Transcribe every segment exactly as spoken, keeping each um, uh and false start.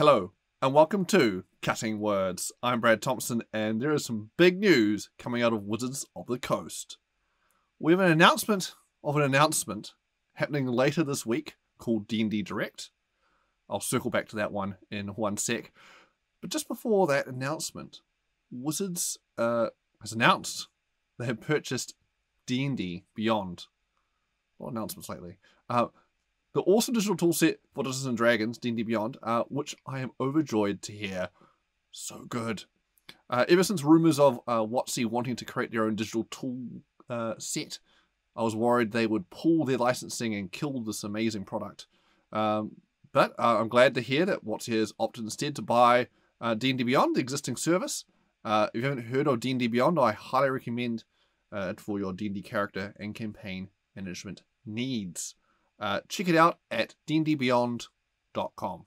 Hello and welcome to Cutting Words. I'm Brad Thompson and there is some big news coming out of Wizards of the Coast. We have an announcement of an announcement happening later this week called D and D Direct. I'll circle back to that one in one sec. But just before that announcement, Wizards uh, has announced they have purchased D and D Beyond. A lot of announcements lately. Uh, The awesome digital toolset for Dungeons and Dragons, D and D Beyond, uh, which I am overjoyed to hear. So good. Uh, ever since rumours of uh, WotC wanting to create their own digital tool uh, set, I was worried they would pull their licensing and kill this amazing product. Um, but uh, I'm glad to hear that WotC has opted instead to buy uh, D and D Beyond, the existing service. Uh, if you haven't heard of D and D Beyond, I highly recommend uh, it for your D and D character and campaign management needs. Uh, check it out at d n d beyond dot com.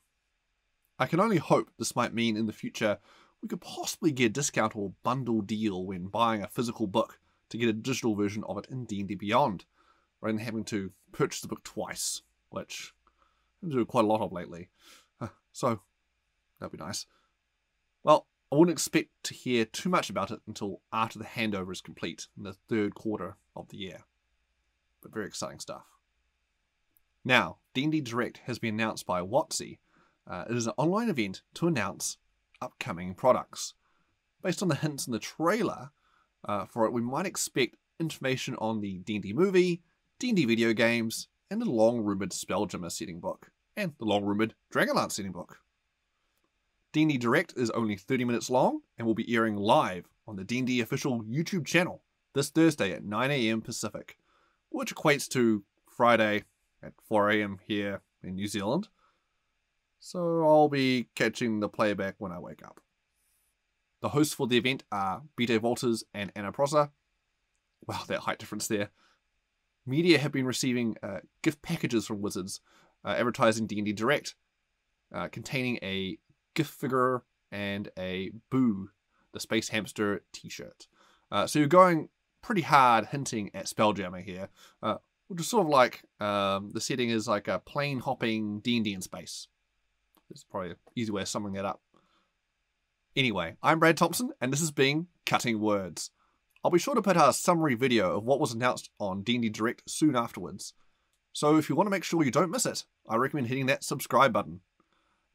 I can only hope this might mean in the future we could possibly get a discount or bundle deal when buying a physical book to get a digital version of it in D and D Beyond, rather than having to purchase the book twice, which I've been doing quite a lot of lately. Huh, so that'd be nice. Well, I wouldn't expect to hear too much about it until after the handover is complete in the third quarter of the year. But very exciting stuff. Now, D and D Direct has been announced by WotC. Uh, it is an online event to announce upcoming products. Based on the hints in the trailer uh, for it, we might expect information on the D and D movie, D and D video games, and the long-rumoured Spelljammer setting book, and the long-rumoured Dragonlance setting book. D and D Direct is only thirty minutes long and will be airing live on the D and D official YouTube channel this Thursday at nine a m Pacific, which equates to Friday at four a m here in New Zealand, so I'll be catching the playback when I wake up. The hosts for the event are B J Walters and Anna Prosser. Wow, that height difference there. Media have been receiving uh, gift packages from Wizards uh, advertising D and D Direct, uh, containing a gift figure and a Boo, the Space Hamster t-shirt. Uh, so you're going pretty hard hinting at Spelljammer here. Uh, Which is sort of like, um, the setting is like a plane hopping D and D in space. It's probably an easy way of summing that up. Anyway, I'm Brad Thompson and this has been Cutting Words. I'll be sure to put out a summary video of what was announced on D and D Direct soon afterwards. So if you want to make sure you don't miss it, I recommend hitting that subscribe button.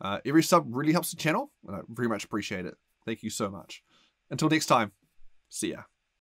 Uh, every sub really helps the channel and I very much appreciate it. Thank you so much. Until next time, see ya.